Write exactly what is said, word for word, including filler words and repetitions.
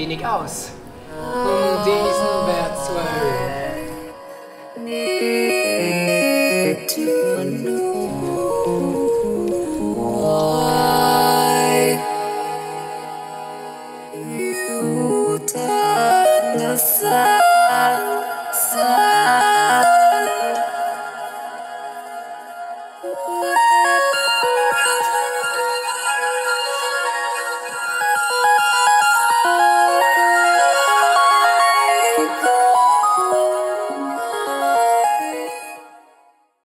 wenig aus. Um diesen Wert zu erhöhen. What?